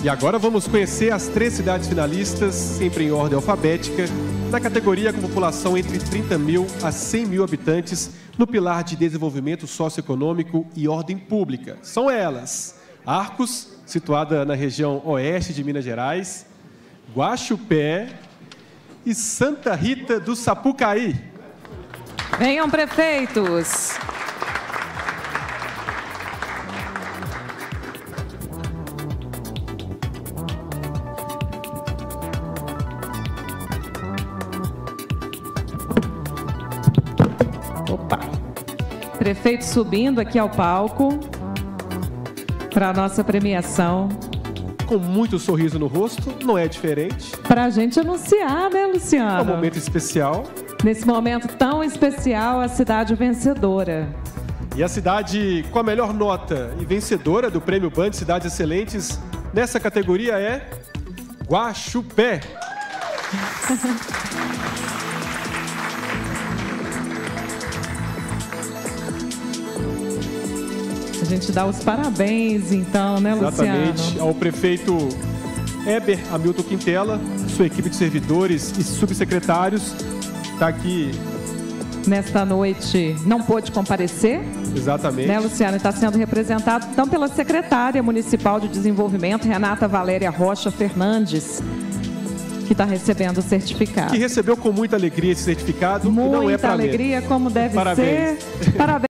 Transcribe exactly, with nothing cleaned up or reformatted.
E agora vamos conhecer as três cidades finalistas, sempre em ordem alfabética, na categoria com população entre trinta mil a cem mil habitantes, no pilar de desenvolvimento socioeconômico e ordem pública. São elas: Arcos, situada na região oeste de Minas Gerais, Guaxupé e Santa Rita do Sapucaí. Venham, prefeitos! Opa! Prefeito subindo aqui ao palco para a nossa premiação. Com muito sorriso no rosto, não é diferente. Para a gente anunciar, né, Luciana? É um momento especial. Nesse momento tão especial, a cidade vencedora. E a cidade com a melhor nota e vencedora do Prêmio Band Cidades Excelentes nessa categoria é Guaxupé. A gente dá os parabéns, então, né, Luciano? Exatamente, ao prefeito Heber Hamilton Quintella, sua equipe de servidores e subsecretários, está aqui. Nesta noite não pôde comparecer. Exatamente. Né, Luciano? Está sendo representado, então, pela secretária municipal de desenvolvimento, Renata Valéria Rocha Fernandes, que está recebendo o certificado. Que recebeu com muita alegria esse certificado. Muita e não é pra alegria, mesmo. Como deve parabéns. Ser. Parabéns.